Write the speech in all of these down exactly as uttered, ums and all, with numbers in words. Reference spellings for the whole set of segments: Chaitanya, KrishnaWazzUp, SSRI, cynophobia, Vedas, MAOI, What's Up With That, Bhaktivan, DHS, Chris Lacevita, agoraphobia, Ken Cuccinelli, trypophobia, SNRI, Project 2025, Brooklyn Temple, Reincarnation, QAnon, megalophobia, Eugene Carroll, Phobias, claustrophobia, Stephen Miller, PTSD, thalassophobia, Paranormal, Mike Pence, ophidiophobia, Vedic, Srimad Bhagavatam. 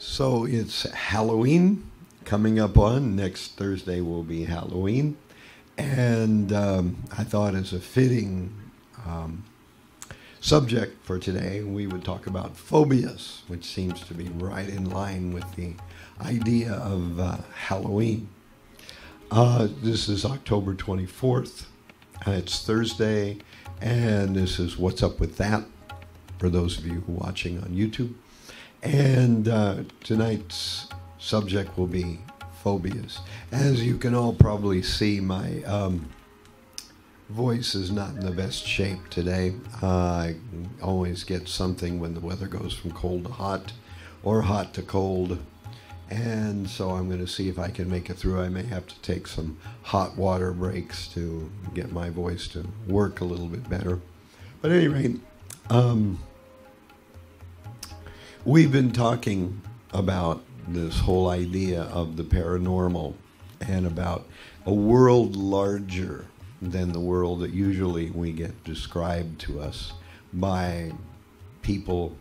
So it's Halloween coming up on next Thursday will be Halloween, and um, I thought as a fitting um, subject for today we would talk about phobias, which seems to be right in line with the idea of uh, Halloween. Uh, this is October twenty-fourth, and it's Thursday, and this is What's Up With That for those of you watching on YouTube. And uh, tonight's subject will be phobias. As you can all probably see, my um, voice is not in the best shape today. Uh, I always get something when the weather goes from cold to hot or hot to cold. And so I'm going to see if I can make it through. I may have to take some hot water breaks to get my voice to work a little bit better. But at any rate, um, we've been talking about this whole idea of the paranormal and about a world larger than the world that usually we get described to us by people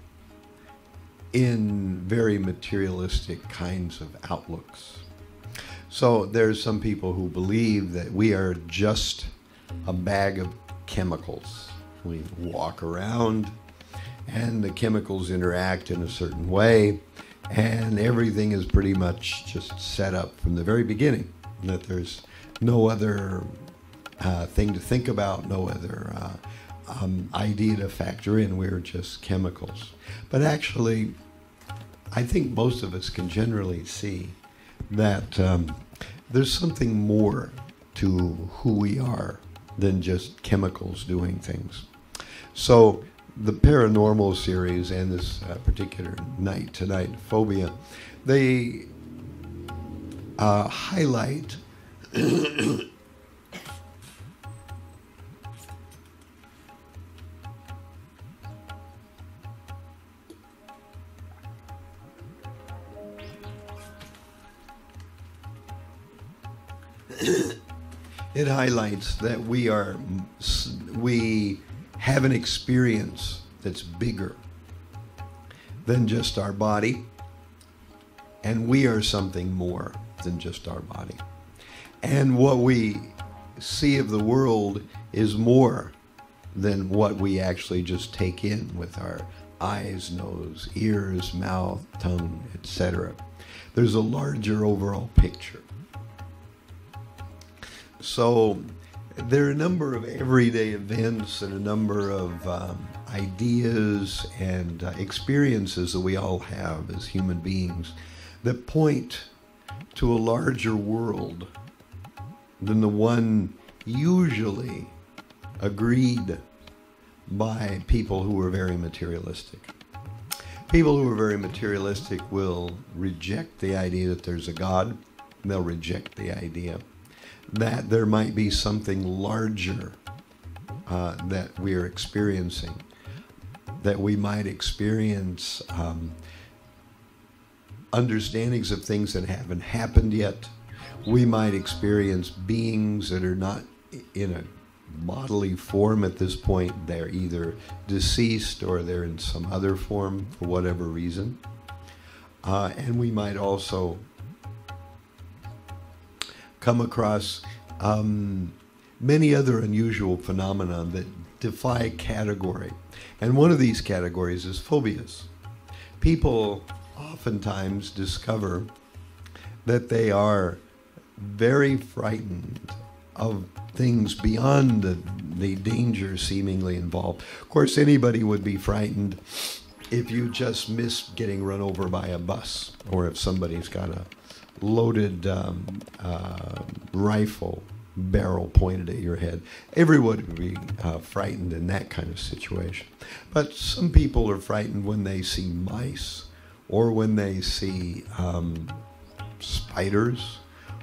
in very materialistic kinds of outlooks. So there's some people who believe that we are just a bag of chemicals. We walk around, and the chemicals interact in a certain way, and everything is pretty much just set up from the very beginning, that there's no other uh, thing to think about, no other uh, um, idea to factor in. We're just chemicals. But actually, I think most of us can generally see that um, there's something more to who we are than just chemicals doing things. So the paranormal series and this uh, particular night tonight, phobia, they uh, highlight it highlights that we are we have an experience that's bigger than just our body, and we are something more than just our body. And what we see of the world is more than what we actually just take in with our eyes, nose, ears, mouth, tongue, et cetera. There's a larger overall picture. So there are a number of everyday events and a number of um, ideas and uh, experiences that we all have as human beings that point to a larger world than the one usually agreed by people who are very materialistic. People who are very materialistic will reject the idea that there's a God. They'll reject the idea that there might be something larger uh, that we are experiencing, that we might experience um, understandings of things that haven't happened yet. We might experience beings that are not in a bodily form at this point. They're either deceased or they're in some other form for whatever reason. Uh, and we might also come across um, many other unusual phenomena that defy category. And one of these categories is phobias. People oftentimes discover that they are very frightened of things beyond the, the danger seemingly involved. Of course, anybody would be frightened if you just miss getting run over by a bus, or if somebody's got a loaded um, uh, rifle barrel pointed at your head. Everyone would be uh, frightened in that kind of situation. But some people are frightened when they see mice, or when they see um, spiders,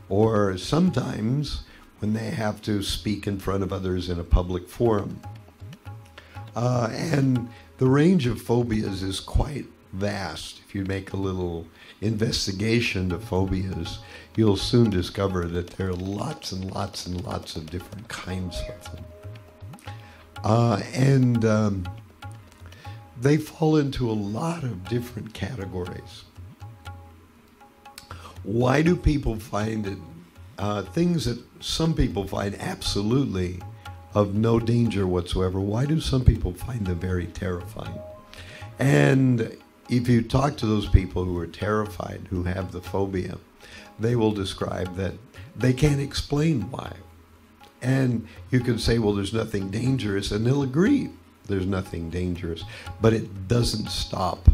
or sometimes when they have to speak in front of others in a public forum, Uh, and the range of phobias is quite vast. If you make a little investigation of phobias, you'll soon discover that there are lots and lots and lots of different kinds of them. Uh, and um, they fall into a lot of different categories. Why do people find it, uh, things that some people find absolutely of no danger whatsoever, why do some people find them very terrifying? And if you talk to those people who are terrified, who have the phobia, they will describe that they can't explain why. And you can say, well, there's nothing dangerous, and they'll agree there's nothing dangerous, but it doesn't stop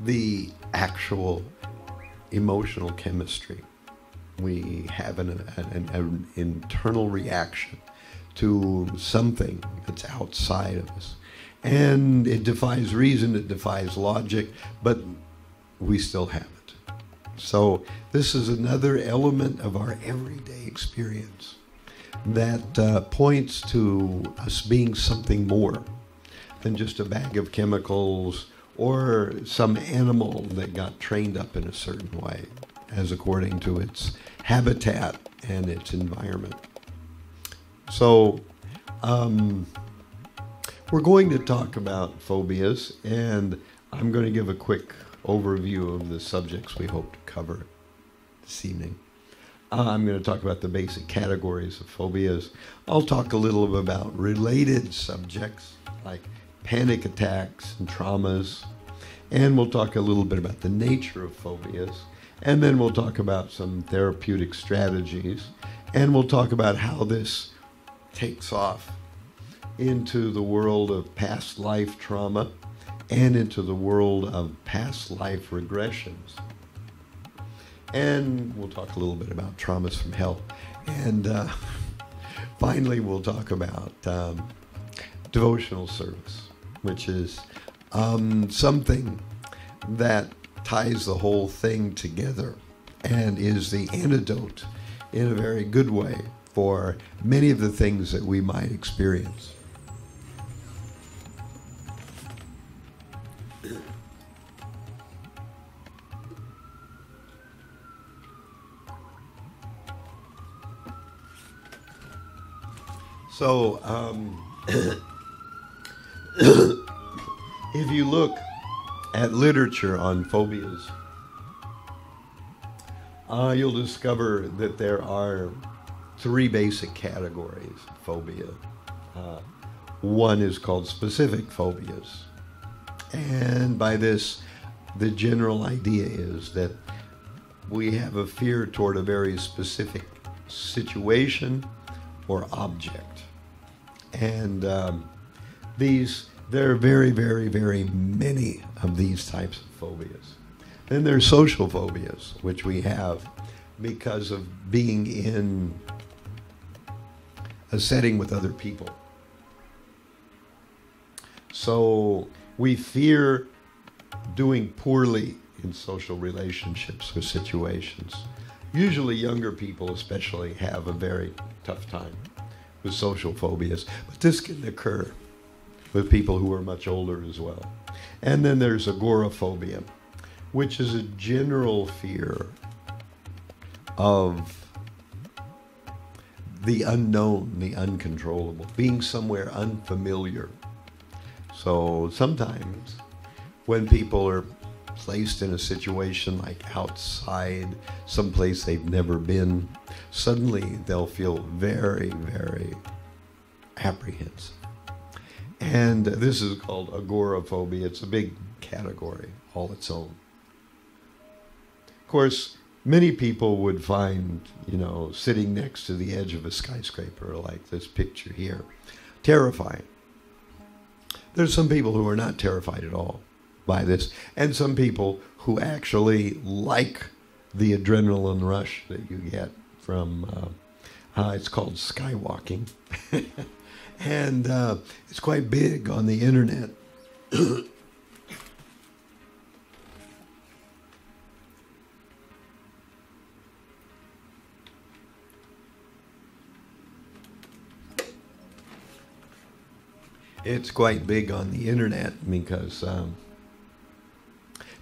the actual emotional chemistry. We have an, an, an internal reaction to something that's outside of us. And it defies reason, it defies logic, but we still have it. So this is another element of our everyday experience that uh, points to us being something more than just a bag of chemicals or some animal that got trained up in a certain way, as according to its habitat and its environment. So um, we're going to talk about phobias, and I'm going to give a quick overview of the subjects we hope to cover this evening. Uh, I'm going to talk about the basic categories of phobias. I'll talk a little bit about related subjects like panic attacks and traumas, and we'll talk a little bit about the nature of phobias. And then we'll talk about some therapeutic strategies, and we'll talk about how this takes off into the world of past life trauma and into the world of past life regressions. And we'll talk a little bit about traumas from hell. And uh, finally, we'll talk about um, devotional service, which is um, something that ties the whole thing together and is the antidote in a very good way for many of the things that we might experience. So, um, if you look at literature on phobias, uh, you'll discover that there are three basic categories of phobia. Uh, one is called specific phobias. And by this, the general idea is that we have a fear toward a very specific situation or object. And um, these There are very, very, very many of these types of phobias. Then there are social phobias, which we have because of being in a setting with other people. So we fear doing poorly in social relationships or situations. Usually younger people especially have a very tough time with social phobias, but this can occur with people who are much older as well. And then there's agoraphobia, which is a general fear of the unknown, the uncontrollable, being somewhere unfamiliar. So sometimes when people are placed in a situation like outside, someplace they've never been, suddenly they'll feel very, very apprehensive. And this is called agoraphobia. It's a big category all its own. Of course, many people would find, you know, sitting next to the edge of a skyscraper like this picture here terrifying. There's some people who are not terrified at all by this, and some people who actually like the adrenaline rush that you get from, uh, uh, it's called skywalking. And uh, it's quite big on the internet. it's quite big on the internet because um,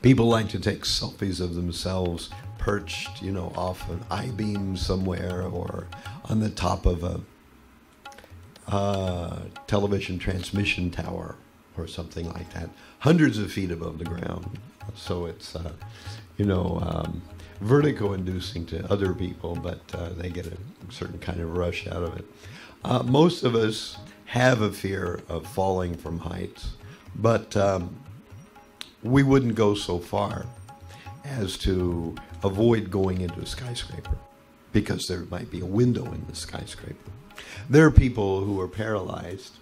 people like to take selfies of themselves perched, you know, off an I-beam somewhere or on the top of a uh, television transmission tower or something like that, hundreds of feet above the ground. So it's, uh, you know, um, vertigo-inducing to other people, but uh, they get a certain kind of rush out of it. Uh, most of us have a fear of falling from heights, but um, we wouldn't go so far as to avoid going into a skyscraper because there might be a window in the skyscraper. There are people who are paralyzed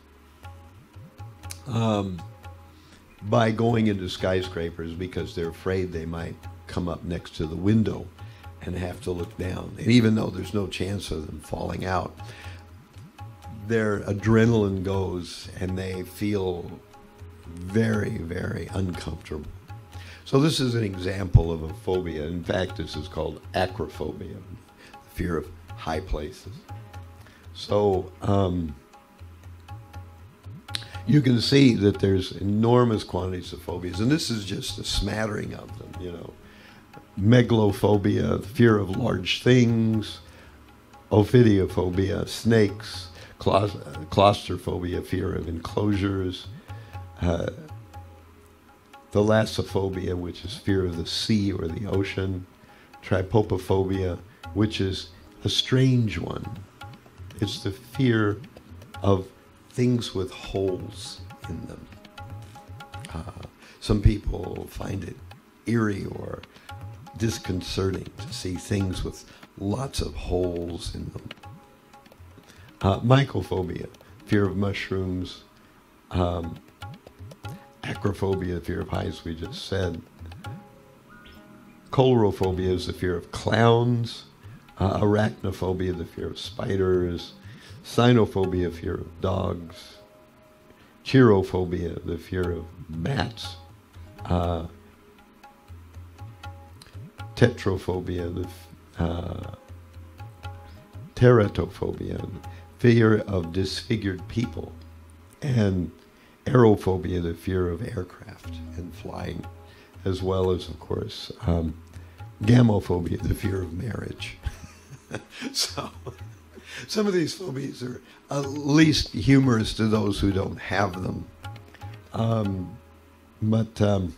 um, by going into skyscrapers because they're afraid they might come up next to the window and have to look down. And even though there's no chance of them falling out, their adrenaline goes and they feel very, very uncomfortable. So this is an example of a phobia. In fact, this is called acrophobia, the fear of high places. So um, you can see that there's enormous quantities of phobias, and this is just a smattering of them, you know. Megalophobia, fear of large things, ophidiophobia, snakes, claustrophobia, fear of enclosures, uh, thalassophobia, which is fear of the sea or the ocean, trypophobia, which is a strange one. It's the fear of things with holes in them. Uh, some people find it eerie or disconcerting to see things with lots of holes in them. Uh, mycophobia, fear of mushrooms, um, acrophobia, fear of heights, we just said. Colorophobia is the fear of clowns, uh, arachnophobia, the fear of spiders, cynophobia, fear of dogs, chirophobia, the fear of bats, uh, tetrophobia, the uh, teratophobia, fear of disfigured people, and aerophobia, the fear of aircraft and flying, as well as, of course, um, gamophobia, the fear of marriage. So, some of these phobias are at least humorous to those who don't have them. Um, but um,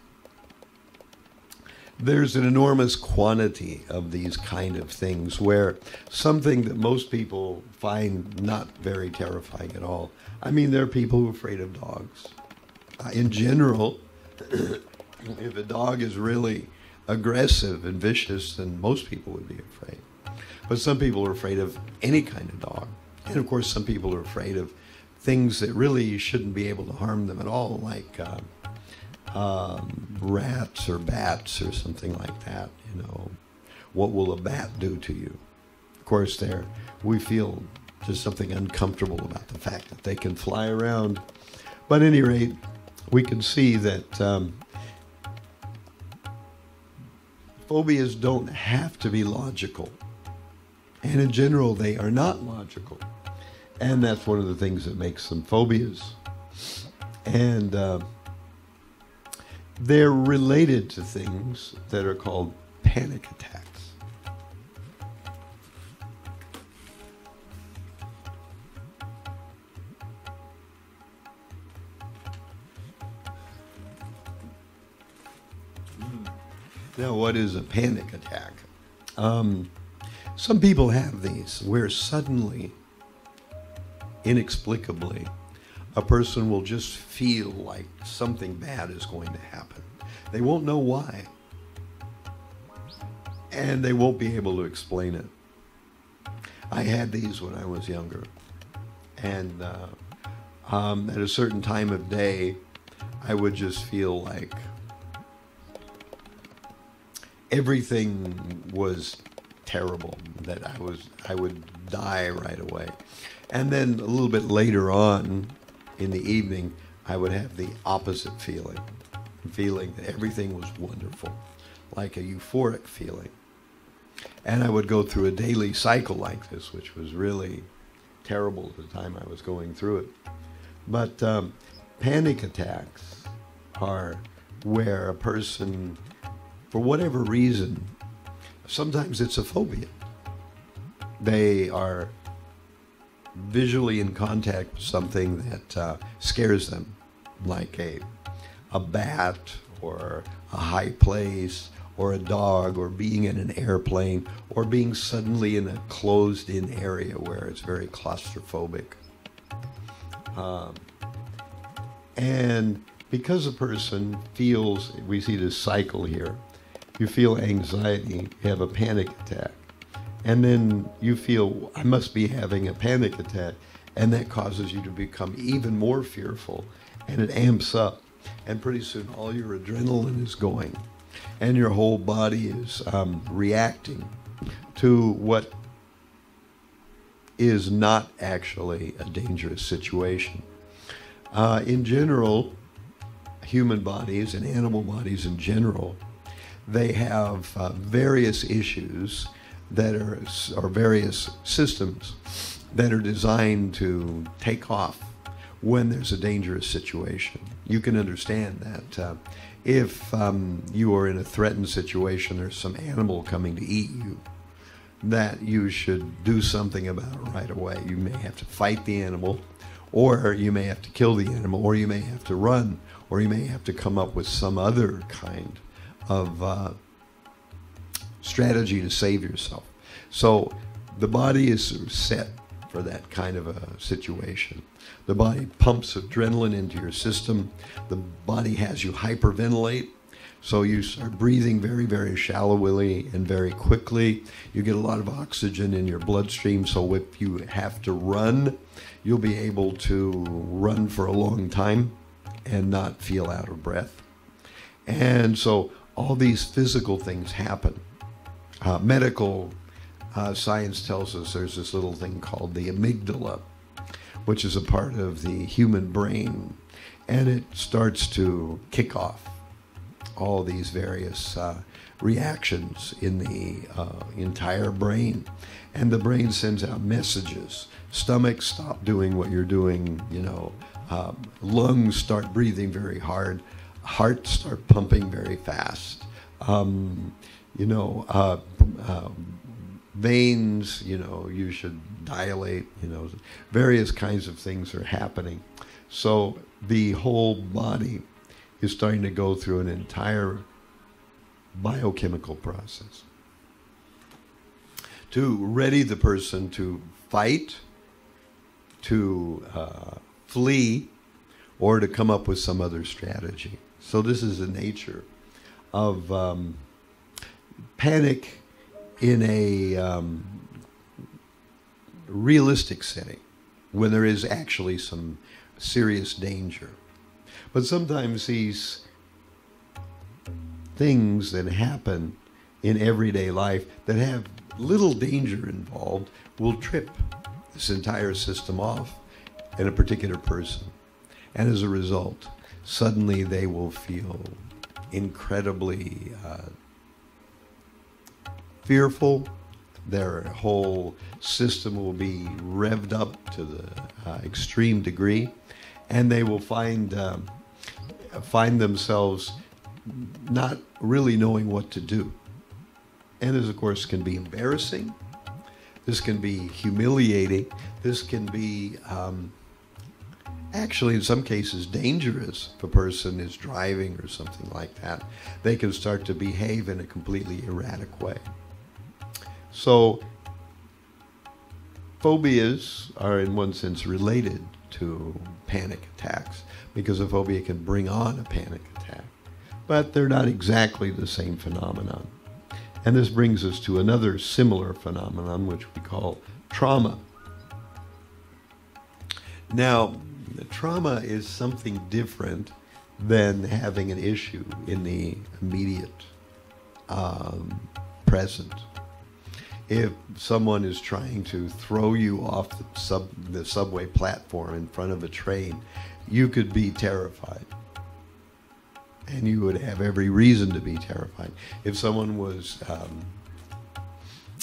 there's an enormous quantity of these kind of things where something that most people find not very terrifying at all. I mean, there are people who are afraid of dogs. Uh, in general, if a dog is really aggressive and vicious, then most people would be afraid. But some people are afraid of any kind of dog. And of course, some people are afraid of things that really shouldn't be able to harm them at all, like uh, um, rats or bats or something like that. You know, what will a bat do to you? Of course, there we feel just something uncomfortable about the fact that they can fly around. But at any rate, we can see that um, phobias don't have to be logical. And in general, they are not logical. And that's one of the things that makes them phobias. And uh, they're related to things that are called panic attacks. Mm. Now, what is a panic attack? Um, Some people have these, where suddenly, inexplicably, a person will just feel like something bad is going to happen. They won't know why, and they won't be able to explain it. I had these when I was younger, and uh, um, at a certain time of day, I would just feel like everything was terrible, that I was I would die right away. And then a little bit later on in the evening, I would have the opposite feeling, feeling that everything was wonderful, like a euphoric feeling. And I would go through a daily cycle like this, which was really terrible at the time I was going through it. But um, Panic attacks are where a person, for whatever reason, sometimes it's a phobia. They are visually in contact with something that uh, scares them, like a, a bat or a high place or a dog or being in an airplane or being suddenly in a closed-in area where it's very claustrophobic. Um, and because a person feels, we see this cycle here, you feel anxiety, you have a panic attack, and then you feel, I must be having a panic attack, and that causes you to become even more fearful, and it amps up, and pretty soon all your adrenaline is going, and your whole body is um, reacting to what is not actually a dangerous situation. Uh, in general, human bodies and animal bodies in general, they have uh, various issues that are, or various systems that are designed to take off when there's a dangerous situation. You can understand that uh, if um, you are in a threatened situation, there's some animal coming to eat you, that you should do something about it right away. You may have to fight the animal, or you may have to kill the animal, or you may have to run, or you may have to come up with some other kind of uh, strategy to save yourself. So the body is set for that kind of a situation. The body pumps adrenaline into your system. The body has you hyperventilate. So you start breathing very, very shallowly and very quickly. You get a lot of oxygen in your bloodstream, so if you have to run, you'll be able to run for a long time and not feel out of breath. And so all these physical things happen. Uh, medical uh, science tells us there's this little thing called the amygdala, which is a part of the human brain, and it starts to kick off all these various uh, reactions in the uh, entire brain. And the brain sends out messages. Stomach, stop doing what you're doing, you know. Uh, lungs, start breathing very hard. Heart, start pumping very fast. Um, you know, uh, uh, veins, you know, you should dilate, you know. Various kinds of things are happening. So the whole body is starting to go through an entire biochemical process to ready the person to fight, to uh, flee, or to come up with some other strategy. So this is the nature of um, panic in a um, realistic setting when there is actually some serious danger. But sometimes these things that happen in everyday life that have little danger involved will trip this entire system off in a particular person. And as a result, suddenly they will feel incredibly uh, fearful. Their whole system will be revved up to the uh, extreme degree, and they will find um, find themselves not really knowing what to do. And this, of course, can be embarrassing. This can be humiliating. This can be um, actually, in some cases, dangerous. If a person is driving or something like that, they can start to behave in a completely erratic way. So phobias are, in one sense, related to panic attacks, because a phobia can bring on a panic attack. But they're not exactly the same phenomenon. And this brings us to another similar phenomenon, which we call trauma. Now, trauma is something different than having an issue in the immediate um, present. If someone is trying to throw you off the, sub, the subway platform in front of a train, you could be terrified. And you would have every reason to be terrified. If someone was um,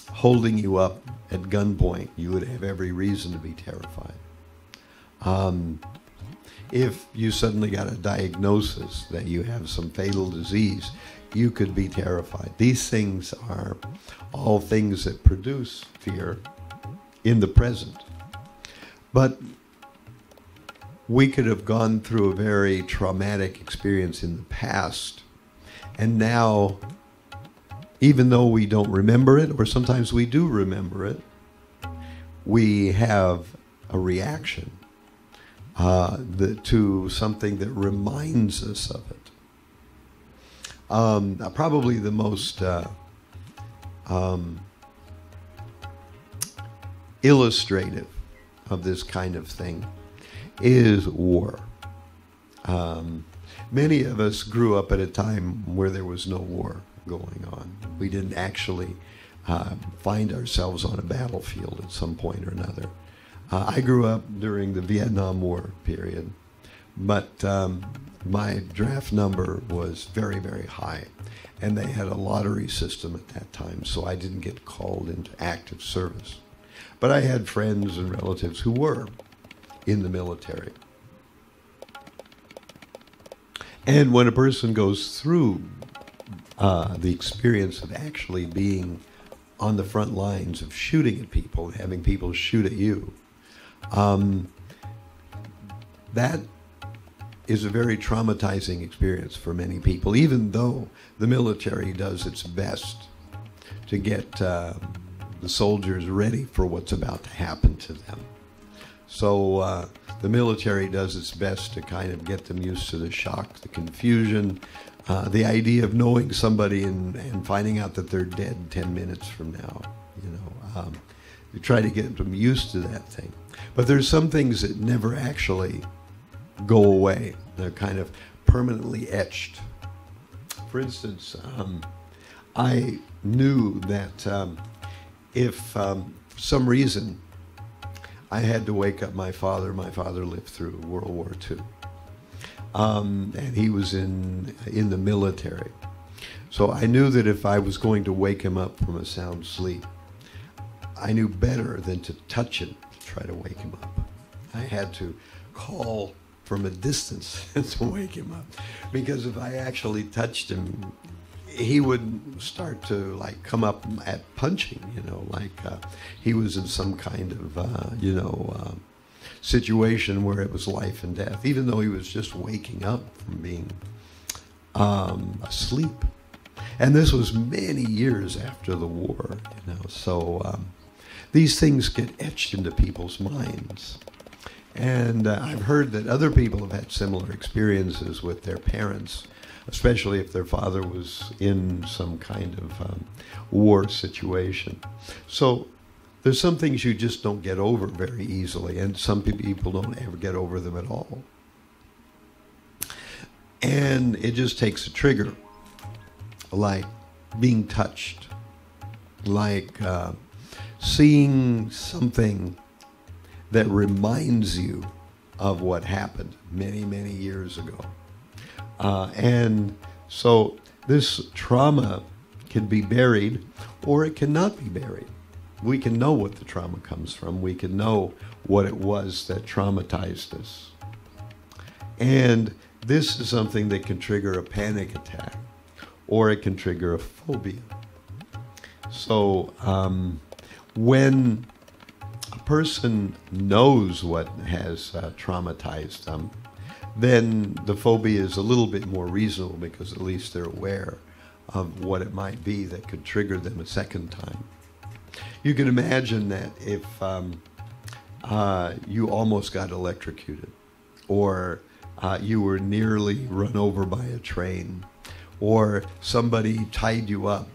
holding you up at gunpoint, you would have every reason to be terrified. Um, if you suddenly got a diagnosis that you have some fatal disease, you could be terrified. These things are all things that produce fear in the present. But we could have gone through a very traumatic experience in the past, and now, even though we don't remember it, or sometimes we do remember it, we have a reaction uh, the, to something that reminds us of it. Um, probably the most uh, um, illustrative of this kind of thing is war. Um, many of us grew up at a time where there was no war going on. We didn't actually uh, find ourselves on a battlefield at some point or another. Uh, I grew up during the Vietnam War period, but um, my draft number was very, very high, and they had a lottery system at that time, so I didn't get called into active service. But I had friends and relatives who were in the military. And when a person goes through uh, the experience of actually being on the front lines of shooting at people, having people shoot at you, um, that is a very traumatizing experience for many people, even though the military does its best to get uh, the soldiers ready for what's about to happen to them. So uh, the military does its best to kind of get them used to the shock, the confusion, uh, the idea of knowing somebody and, and finding out that they're dead ten minutes from now. You know, um, you try to get them used to that thing. But there's some things that never actually go away. They're kind of permanently etched. For instance, um, I knew that um, if um, for some reason I had to wake up my father. My father lived through World War Two, um, and he was in in the military. So I knew that if I was going to wake him up from a sound sleep, I knew better than to touch him to try to wake him up. I had to call from a distance to wake him up, because if I actually touched him, he would start to like come up at punching, you know, like uh, he was in some kind of, uh, you know, uh, situation where it was life and death, even though he was just waking up from being um, asleep. And this was many years after the war, you know, so um, these things get etched into people's minds. And uh, I've heard that other people have had similar experiences with their parents, especially if their father was in some kind of um, war situation. So there's some things you just don't get over very easily, and some people don't ever get over them at all. And it just takes a trigger, like being touched, like uh, seeing something that reminds you of what happened many, many years ago. Uh, and so this trauma can be buried or it cannot be buried. We can know what the trauma comes from. We can know what it was that traumatized us. And this is something that can trigger a panic attack or it can trigger a phobia. So um, when a person knows what has uh, traumatized them, then the phobia is a little bit more reasonable because at least they're aware of what it might be that could trigger them a second time. You can imagine that if um, uh, you almost got electrocuted, or uh, you were nearly run over by a train, or somebody tied you up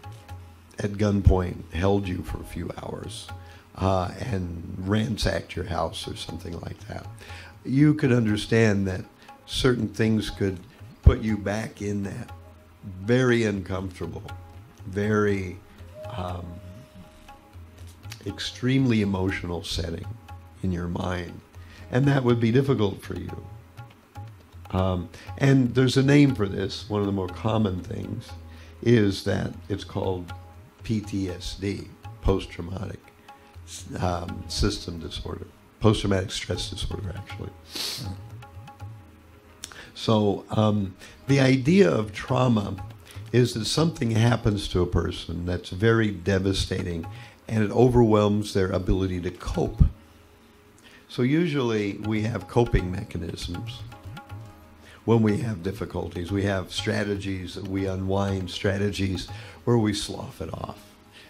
at gunpoint, held you for a few hours, uh, and ransacked your house or something like that. You could understand that certain things could put you back in that very uncomfortable, very um, extremely emotional setting in your mind. And that would be difficult for you. Um, and there's a name for this. One of the more common things is that it's called P T S D, post-traumatic um, system disorder, post-traumatic stress disorder, actually. So um, the idea of trauma is that something happens to a person that's very devastating and it overwhelms their ability to cope. So usually we have coping mechanisms. When we have difficulties, we have strategies that we unwind, strategies where we slough it off.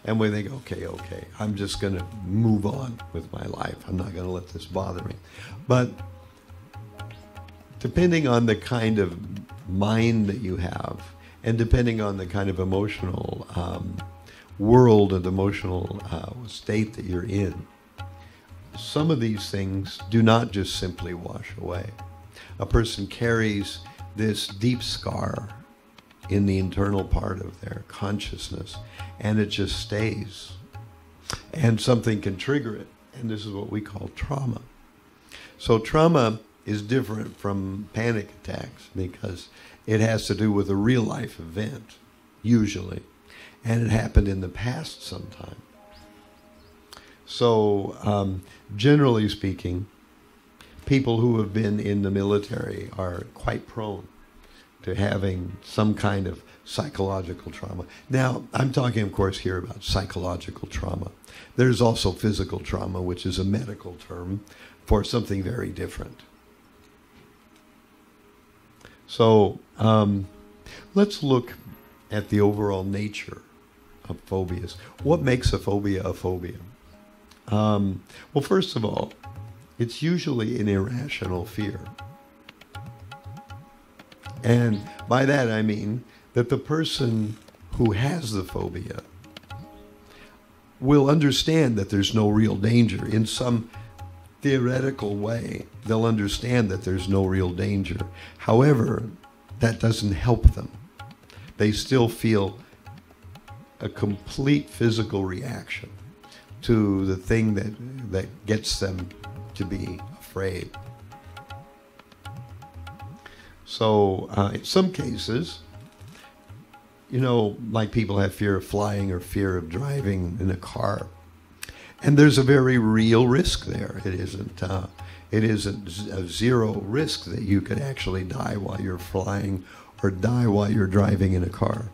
And we think, okay, okay, I'm just going to move on with my life. I'm not going to let this bother me. But depending on the kind of mind that you have, and depending on the kind of emotional um, world and emotional uh, state that you're in, some of these things do not just simply wash away. A person carries this deep scar in the internal part of their consciousness, and it just stays. And something can trigger it, and this is what we call trauma. So trauma is different from panic attacks because it has to do with a real-life event, usually, and it happened in the past sometime. So, um, generally speaking, people who have been in the military are quite prone to having some kind of psychological trauma. Now, I'm talking, of course, here about psychological trauma. There's also physical trauma, which is a medical term for something very different. So, um, let's look at the overall nature of phobias. What makes a phobia a phobia? Um, well, first of all, it's usually an irrational fear. And by that I mean that the person who has the phobia will understand that there's no real danger. In some theoretical way, they'll understand that there's no real danger. However, that doesn't help them. They still feel a complete physical reaction to the thing that, that gets them to be afraid. So uh, in some cases, you know, like people have fear of flying or fear of driving in a car, and there's a very real risk there. It isn't uh, it isn't a zero risk that you could actually die while you're flying or die while you're driving in a car.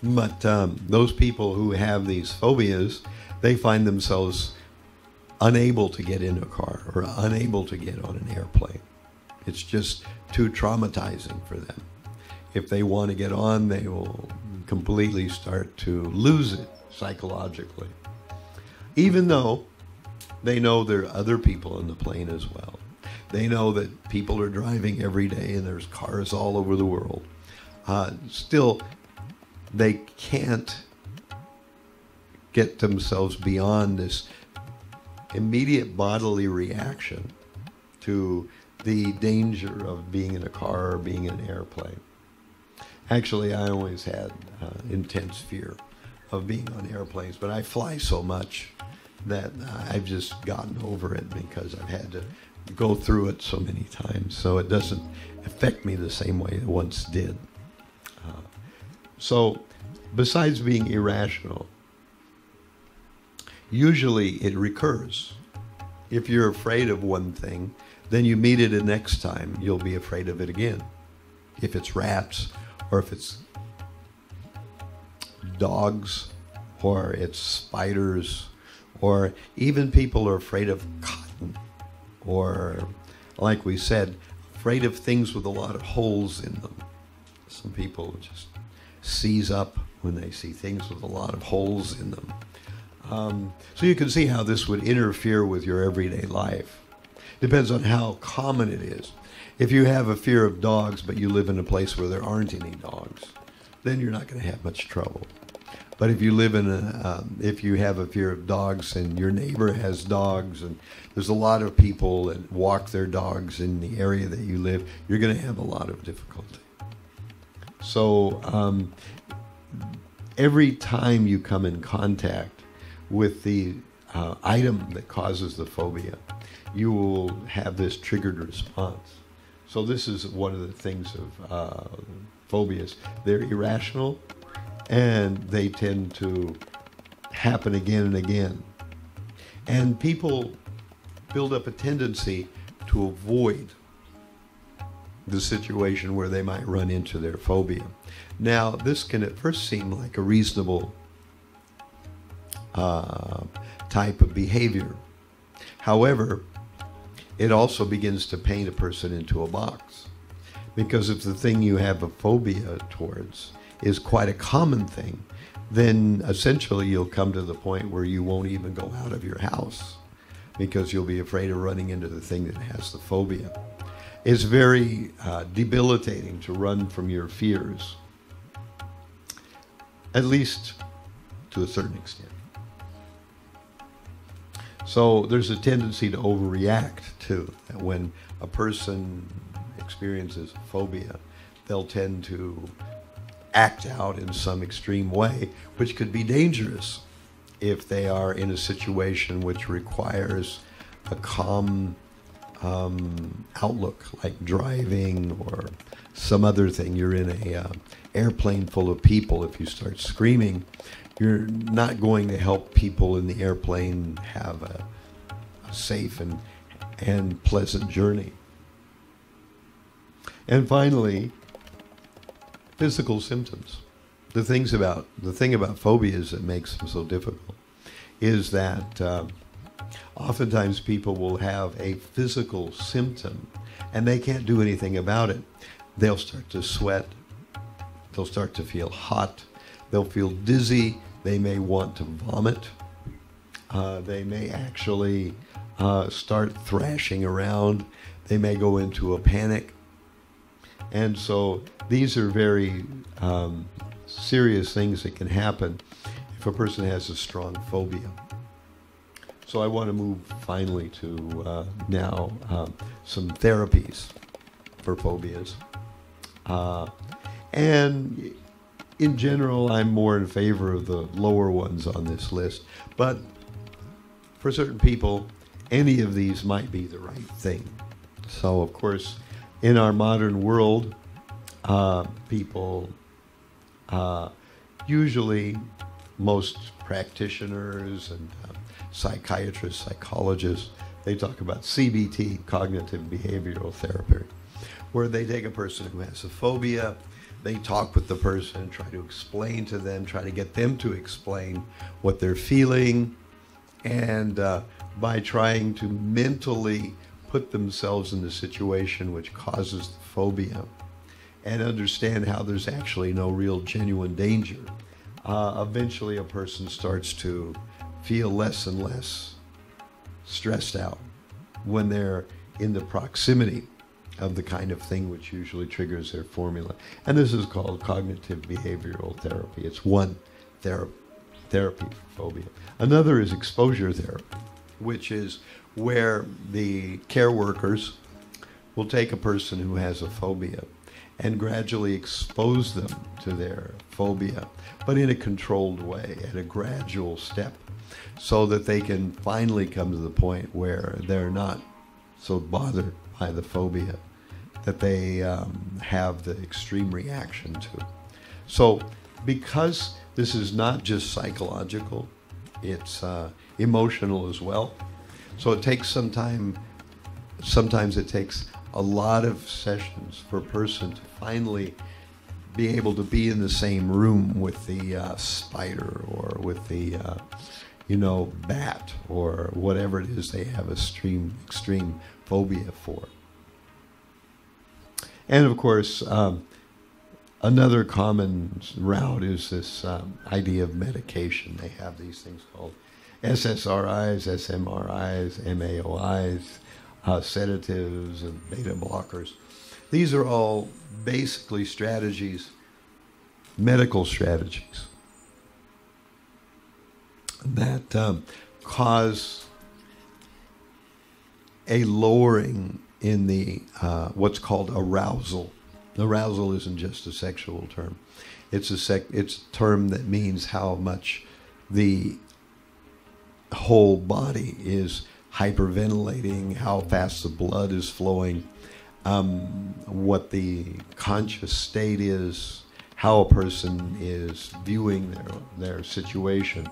But um, those people who have these phobias, they find themselves unable to get in a car or unable to get on an airplane. It's just too traumatizing for them. If they want to get on, they will completely start to lose it psychologically, even though they know there are other people in the plane as well. They know that people are driving every day and there's cars all over the world. Uh, still, they can't get themselves beyond this immediate bodily reaction to the danger of being in a car or being in an airplane. Actually, I always had uh, intense fear of being on airplanes, but I fly so much that I've just gotten over it because I've had to go through it so many times, so it doesn't affect me the same way it once did. Uh, So, besides being irrational, usually it recurs. If you're afraid of one thing, then you meet it the next time, you'll be afraid of it again. If it's rats, or if it's dogs, or it's spiders, or even people are afraid of cotton, or, like we said, afraid of things with a lot of holes in them. Some people just seize up when they see things with a lot of holes in them. Um, so you can see how this would interfere with your everyday life. Depends on how common it is. If you have a fear of dogs, but you live in a place where there aren't any dogs, then you're not going to have much trouble. But if you live in a, um, if you have a fear of dogs and your neighbor has dogs and there's a lot of people that walk their dogs in the area that you live, you're going to have a lot of difficulty. So um, every time you come in contact with the uh, item that causes the phobia, you will have this triggered response. So this is one of the things of uh, phobias. They're irrational, and they tend to happen again and again. And people build up a tendency to avoid the situation where they might run into their phobia. Now, this can at first seem like a reasonable uh, type of behavior. However, it also begins to paint a person into a box. Because if the thing you have a phobia towards is quite a common thing, then essentially you'll come to the point where you won't even go out of your house because you'll be afraid of running into the thing that has the phobia. It's very uh, debilitating to run from your fears, at least to a certain extent. So there's a tendency to overreact too. When a person experiences phobia, they'll tend to act out in some extreme way, which could be dangerous if they are in a situation which requires a calm um, outlook, like driving or some other thing. You're in an uh, airplane full of people. If you start screaming, you're not going to help people in the airplane have a, a safe and, and pleasant journey. And finally, physical symptoms. The things about the thing about phobias that makes them so difficult is that uh, oftentimes people will have a physical symptom and they can't do anything about it. They'll start to sweat. They'll start to feel hot. They'll feel dizzy. They may want to vomit. Uh, they may actually uh, start thrashing around. They may go into a panic. And so these are very um, serious things that can happen if a person has a strong phobia. So I want to move finally to uh, now um, some therapies for phobias. Uh, and in general, I'm more in favor of the lower ones on this list, but for certain people, any of these might be the right thing. So of course, in our modern world, uh, people, uh, usually most practitioners and uh, psychiatrists, psychologists, they talk about C B T, cognitive behavioral therapy, where they take a person who has a phobia, they talk with the person, try to explain to them, try to get them to explain what they're feeling, and uh, by trying to mentally put themselves in the situation which causes the phobia and understand how there's actually no real genuine danger. Uh, eventually a person starts to feel less and less stressed out when they're in the proximity of the kind of thing which usually triggers their formula. And this is called cognitive behavioral therapy. It's one ther- therapy for phobia. Another is exposure therapy, which is where the care workers will take a person who has a phobia and gradually expose them to their phobia, but in a controlled way, at a gradual step, so that they can finally come to the point where they're not so bothered by the phobia that they um, have the extreme reaction to. So because this is not just psychological, it's uh, emotional as well. So it takes some time, sometimes it takes a lot of sessions for a person to finally be able to be in the same room with the uh, spider or with the, uh, you know, bat or whatever it is they have a extreme, extreme phobia for. And of course, um, another common route is this um, idea of medication. They have these things called S S R Is, S M R Is, M A O Is, uh, sedatives, and beta blockers. These are all basically strategies, medical strategies, that um, cause a lowering in the uh, what's called arousal. Arousal isn't just a sexual term. It's a, sec it's a term that means how much the whole body is hyperventilating, how fast the blood is flowing, um, what the conscious state is, how a person is viewing their, their situation.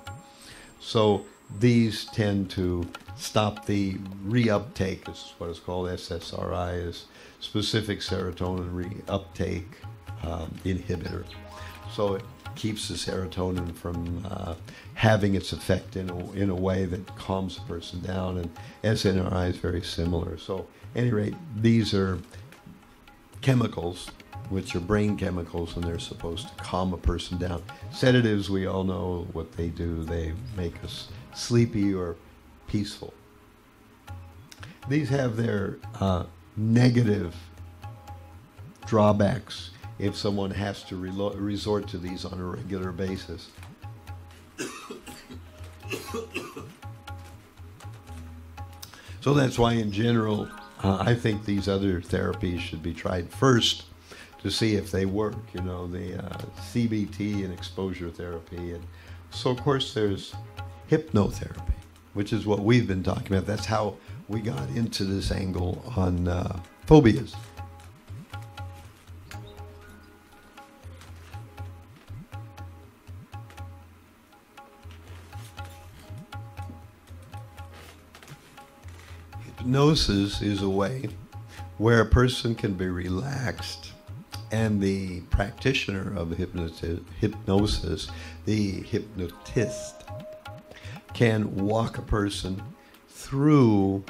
So these tend to stop the reuptake, is what is called S S R I, is specific serotonin reuptake um, inhibitor. So it keeps the serotonin from uh, having its effect in a, in a way that calms the person down, and S N R I is very similar. So at any rate, these are chemicals, which are brain chemicals, and they're supposed to calm a person down. Sedatives, we all know what they do. They make us sleepy or peaceful. These have their uh, negative drawbacks if someone has to re resort to these on a regular basis. So that's why in general, uh, I think these other therapies should be tried first to see if they work, you know, the uh, C B T and exposure therapy. And so, of course, there's hypnotherapy, which is what we've been talking about. That's how we got into this angle on uh, phobias. Hypnosis is a way where a person can be relaxed, and the practitioner of hypnosis, the hypnotist, can walk a person through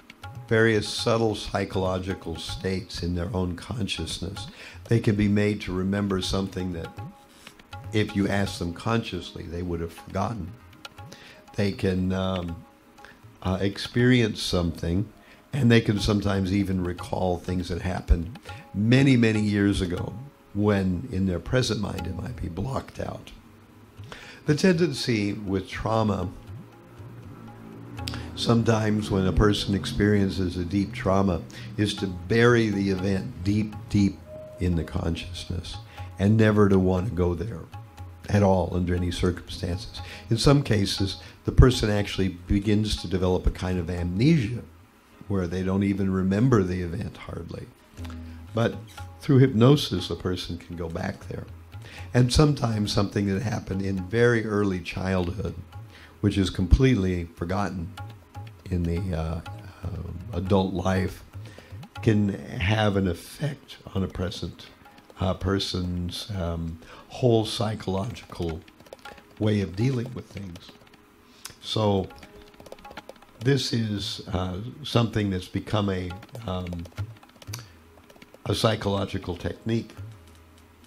various subtle psychological states in their own consciousness. They can be made to remember something that if you ask them consciously, they would have forgotten. They can um, uh, experience something, and they can sometimes even recall things that happened many, many years ago, when in their present mind it might be blocked out. The tendency with trauma, sometimes when a person experiences a deep trauma, is to bury the event deep, deep in the consciousness and never to want to go there at all under any circumstances. In some cases, the person actually begins to develop a kind of amnesia where they don't even remember the event hardly. But through hypnosis, a person can go back there. And sometimes something that happened in very early childhood, which is completely forgotten in the uh, uh, adult life, can have an effect on a present uh, person's um, whole psychological way of dealing with things. So this is uh, something that's become a um, a psychological technique.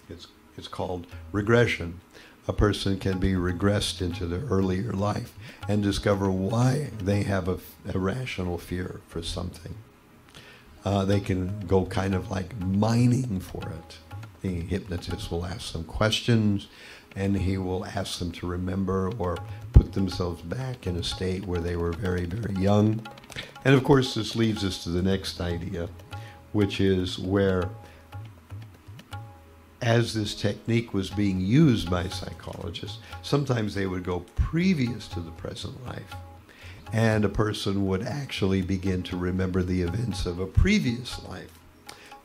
It's, it's called regression. A person can be regressed into their earlier life and discover why they have a, a rational fear for something. Uh, they can go kind of like mining for it. The hypnotist will ask them questions, and he will ask them to remember or put themselves back in a state where they were very, very young. And of course, this leads us to the next idea, which is where, as this technique was being used by psychologists, sometimes they would go previous to the present life, and a person would actually begin to remember the events of a previous life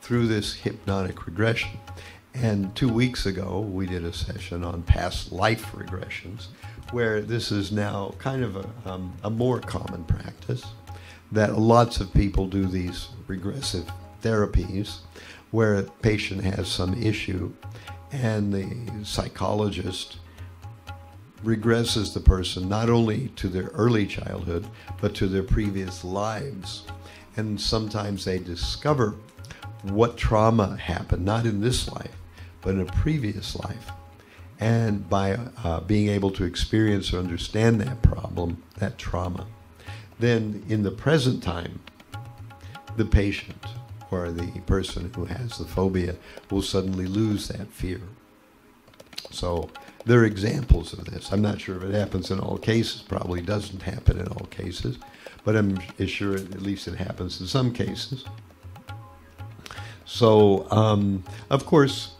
through this hypnotic regression. And two weeks ago, we did a session on past life regressions, where this is now kind of a, um, a more common practice, that lots of people do these regressive therapies where a patient has some issue and the psychologist regresses the person not only to their early childhood but to their previous lives. And sometimes they discover what trauma happened, not in this life but in a previous life. And by uh, being able to experience or understand that problem, that trauma, then in the present time, the patient or the person who has the phobia will suddenly lose that fear. So there are examples of this. I'm not sure if it happens in all cases, probably doesn't happen in all cases, but I'm sure at least it happens in some cases. So, um, of course,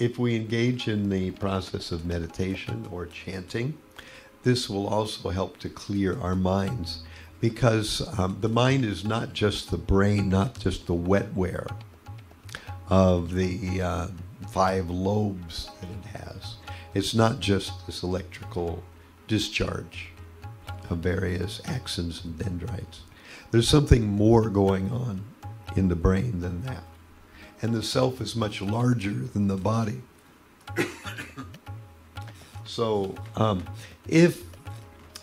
if we engage in the process of meditation or chanting, this will also help to clear our minds. because um, the mind is not just the brain, not just the wetware of the uh, five lobes that it has. It's not just this electrical discharge of various axons and dendrites. There's something more going on in the brain than that. And the self is much larger than the body. So um, if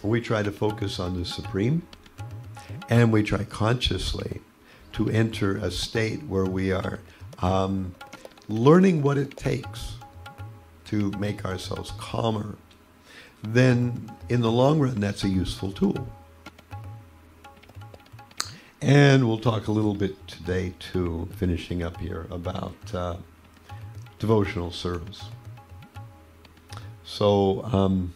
we try to focus on the Supreme and we try consciously to enter a state where we are um, learning what it takes to make ourselves calmer, then in the long run, that's a useful tool. And we'll talk a little bit today, too, finishing up here, about uh, devotional service. So um,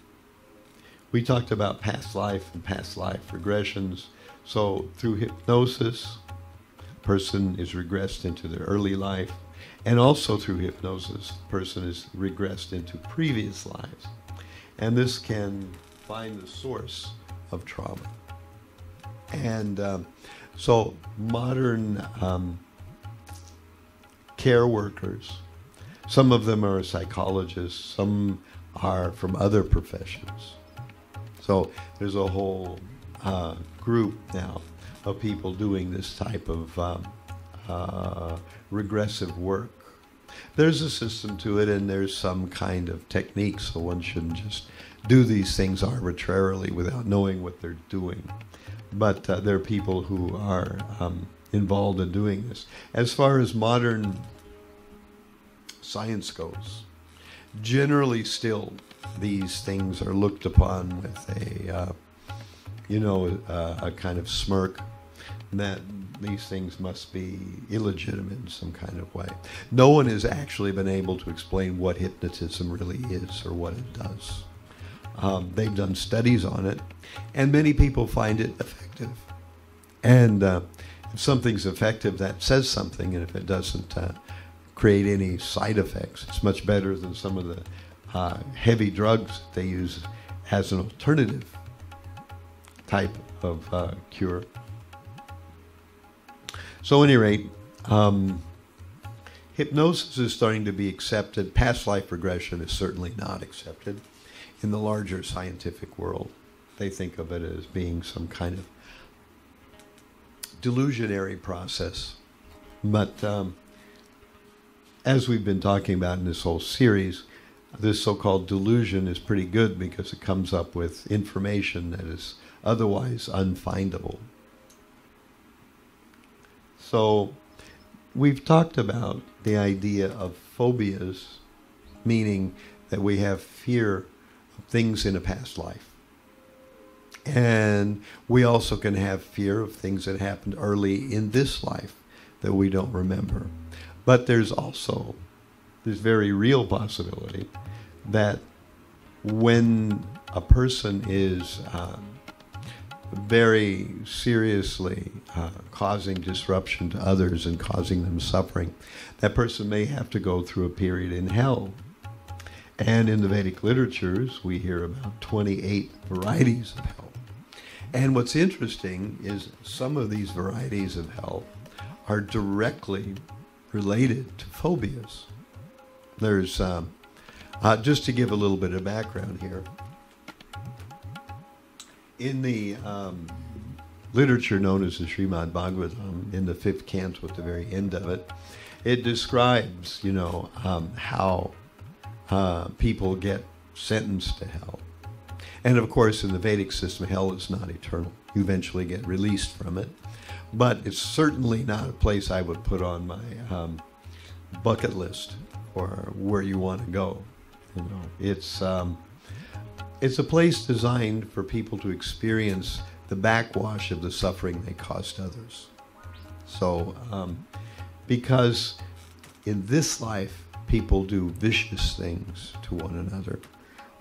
we talked about past life and past life regressions. So through hypnosis, a person is regressed into their early life. And also through hypnosis, a person is regressed into previous lives. And this can find the source of trauma. And um, so modern um, care workers, some of them are psychologists, some are from other professions. So there's a whole uh, group now of people doing this type of um, uh, regressive work. There's a system to it, and there's some kind of technique, so one shouldn't just do these things arbitrarily without knowing what they're doing. But uh, there are people who are um, involved in doing this. As far as modern science goes, generally still these things are looked upon with a, uh, you know, uh, a kind of smirk, that these things must be illegitimate in some kind of way. No one has actually been able to explain what hypnotism really is or what it does. Um, they've done studies on it, and many people find it effective. And uh, if something's effective, that says something, and if it doesn't uh, create any side effects, it's much better than some of the uh, heavy drugs that they use as an alternative type of uh, cure. So at any rate, um, hypnosis is starting to be accepted. Past life regression is certainly not accepted in the larger scientific world. They think of it as being some kind of delusionary process. But um, as we've been talking about in this whole series, this so-called delusion is pretty good because it comes up with information that is otherwise unfindable. So we've talked about the idea of phobias, meaning that we have fear of things in a past life. And we also can have fear of things that happened early in this life that we don't remember. But there's also this very real possibility that when a person is um, very seriously uh, causing disruption to others and causing them suffering, that person may have to go through a period in hell. And in the Vedic literatures, we hear about twenty-eight varieties of hell. And what's interesting is some of these varieties of hell are directly related to phobias. There's, um, uh, just to give a little bit of background here, in the um, literature known as the Srimad Bhagavatam, in the fifth canto at the very end of it, it describes, you know, um, how uh, people get sentenced to hell. And of course, in the Vedic system, hell is not eternal. You eventually get released from it. But it's certainly not a place I would put on my um, bucket list or where you want to go. You know, it's... Um, It's a place designed for people to experience the backwash of the suffering they caused others. So, um, because in this life, people do vicious things to one another.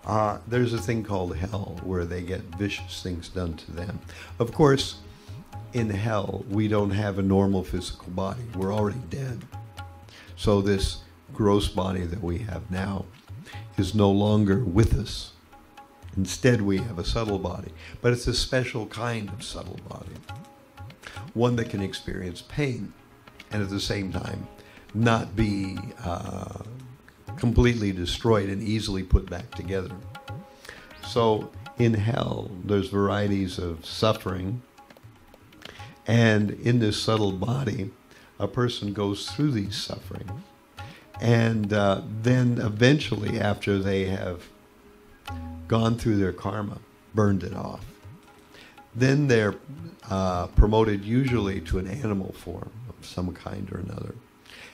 Uh, there's a thing called hell where they get vicious things done to them. Of course, in hell, we don't have a normal physical body. We're already dead. So this gross body that we have now is no longer with us. Instead, we have a subtle body, but it's a special kind of subtle body, one that can experience pain and at the same time not be uh, completely destroyed and easily put back together. So in hell, there's varieties of suffering, and in this subtle body, a person goes through these sufferings, and uh, then eventually, after they have gone through their karma, burned it off, then they're uh, promoted usually to an animal form of some kind or another.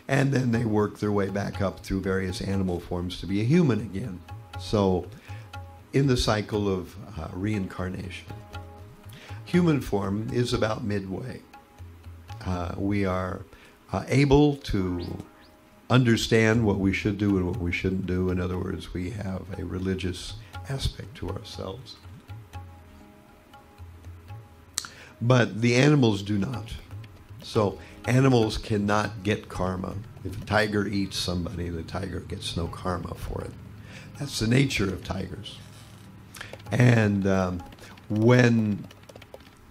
And then they work their way back up through various animal forms to be a human again. So in the cycle of uh, reincarnation, human form is about midway. Uh, we are uh, able to understand what we should do and what we shouldn't do. In other words, we have a religious aspect to ourselves. But the animals do not. So animals cannot get karma. If a tiger eats somebody, the tiger gets no karma for it. That's the nature of tigers. And um, when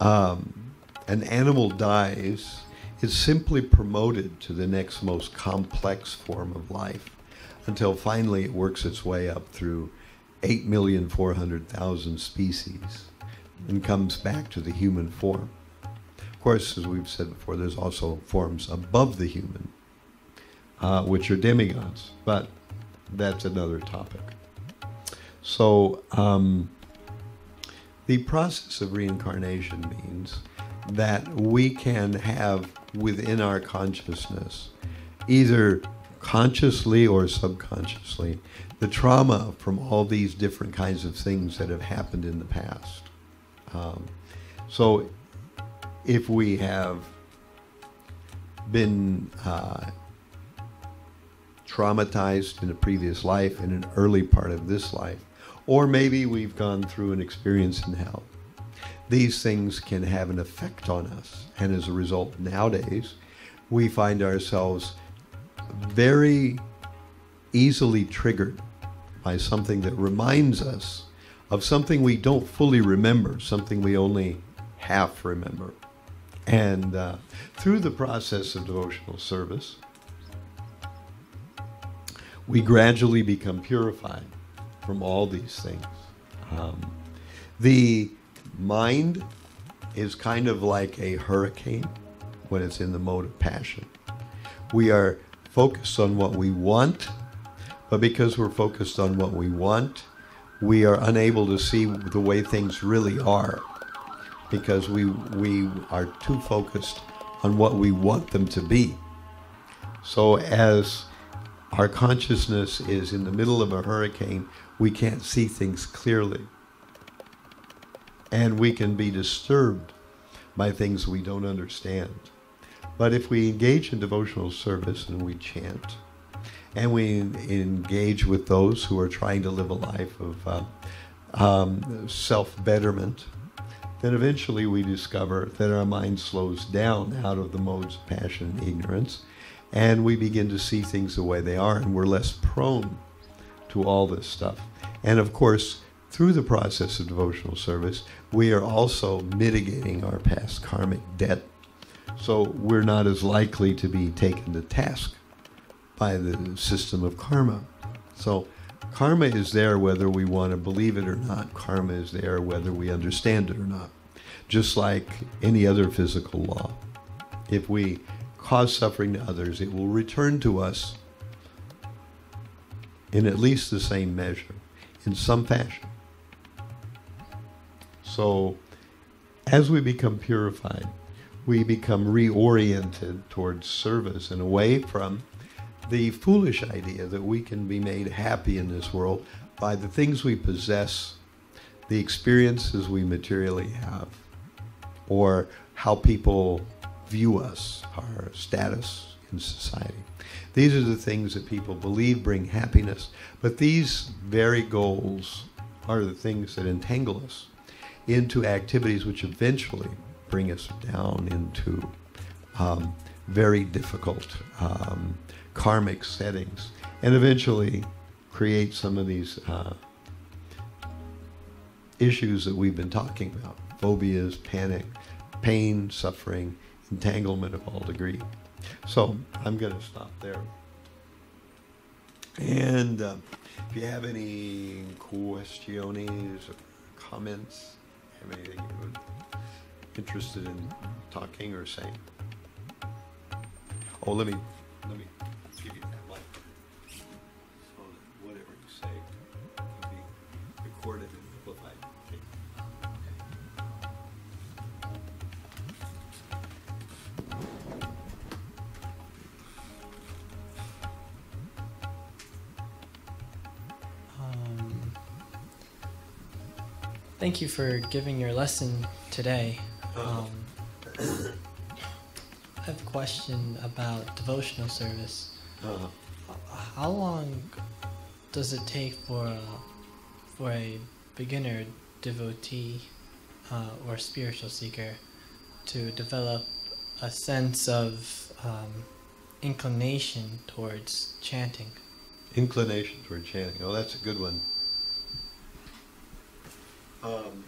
um, an animal dies, it's simply promoted to the next most complex form of life until finally it works its way up through eight million four hundred thousand species and comes back to the human form. Of course, as we've said before, there's also forms above the human, uh, which are demigods, but that's another topic. So um, the process of reincarnation means that we can have within our consciousness, either consciously or subconsciously, the trauma from all these different kinds of things that have happened in the past. Um, so if we have been uh, traumatized in a previous life, in an early part of this life, or maybe we've gone through an experience in hell, these things can have an effect on us. And as a result, nowadays, we find ourselves very easily triggered by something that reminds us of something we don't fully remember, something we only half remember. And uh, through the process of devotional service, we gradually become purified from all these things. Um, the mind is kind of like a hurricane when it's in the mode of passion. We are focused on what we want, but because we're focused on what we want, we are unable to see the way things really are, because we, we are too focused on what we want them to be. So as our consciousness is in the middle of a hurricane, we can't see things clearly. And we can be disturbed by things we don't understand. But if we engage in devotional service and we chant, and we engage with those who are trying to live a life of uh, um, self-betterment, then eventually we discover that our mind slows down out of the modes of passion and ignorance, and we begin to see things the way they are, and we're less prone to all this stuff. And of course, through the process of devotional service, we are also mitigating our past karmic debt, so we're not as likely to be taken to task by the system of karma. So karma is there whether we want to believe it or not. Karma is there whether we understand it or not. Just like any other physical law, if we cause suffering to others, it will return to us in at least the same measure, in some fashion. So as we become purified, we become reoriented towards service and away from the foolish idea that we can be made happy in this world by the things we possess, the experiences we materially have, or how people view us, our status in society. These are the things that people believe bring happiness, but these very goals are the things that entangle us into activities which eventually bring us down into um, very difficult um, karmic settings, and eventually create some of these uh, issues that we've been talking about: phobias, panic, pain, suffering, entanglement of all degree. So I'm going to stop there. And uh, if you have any questions or comments, have anything you would be interested in talking or saying? Oh, let me, let me give you that mic. So that whatever you say can be recorded and amplified. Thank you for giving your lesson today. Um, I have a question about devotional service. Uh-huh. How long does it take for a, for a beginner devotee uh, or spiritual seeker to develop a sense of um, inclination towards chanting? Inclination toward chanting. Oh, that's a good one. Um,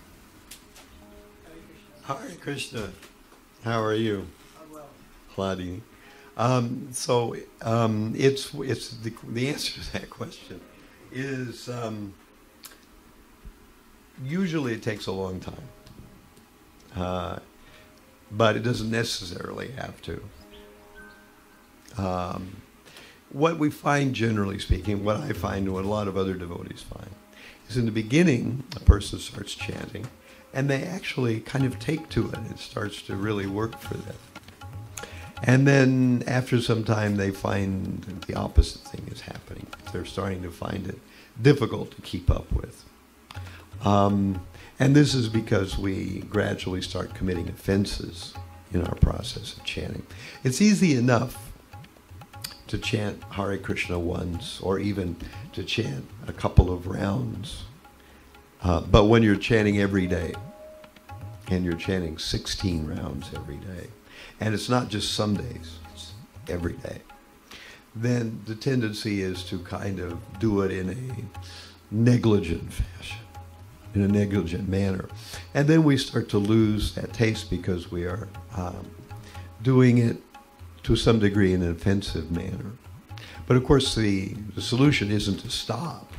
Hare Krishna, how are you? I'm well. Claudine. Um, so um, it's it's the, the answer to that question is um, usually it takes a long time, uh, but it doesn't necessarily have to. Um, what we find, generally speaking, what I find, what a lot of other devotees find, is in the beginning, a person starts chanting, and they actually kind of take to it. It starts to really work for them. And then after some time, they find the opposite thing is happening. They're starting to find it difficult to keep up with. Um, and this is because we gradually start committing offenses in our process of chanting. It's easy enough to chant Hare Krishna once, or even to chant a couple of rounds. Uh, but when you're chanting every day, and you're chanting sixteen rounds every day, and it's not just some days, it's every day, then the tendency is to kind of do it in a negligent fashion, in a negligent manner. And then we start to lose that taste because we are um, doing it to some degree in an offensive manner. But of course the, the solution isn't to stop.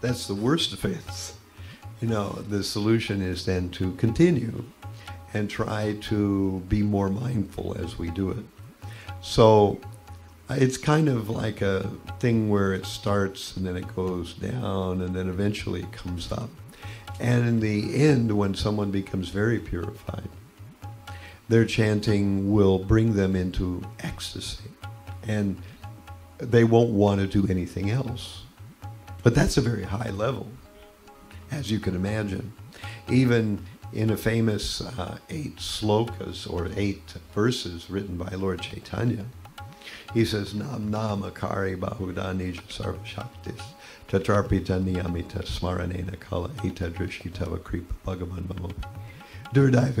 That's the worst offense. You know, the solution is then to continue and try to be more mindful as we do it. So it's kind of like a thing where it starts and then it goes down and then eventually it comes up. And in the end, when someone becomes very purified, their chanting will bring them into ecstasy, and they won't want to do anything else. But that's a very high level, as you can imagine. Even in a famous uh, eight slokas, or eight verses written by Lord Chaitanya, he says, Nam nam akari bahudani sarva shaktis tatrapita niyamita smaranena kala eta drishitava kripa bhagavan mamopi. That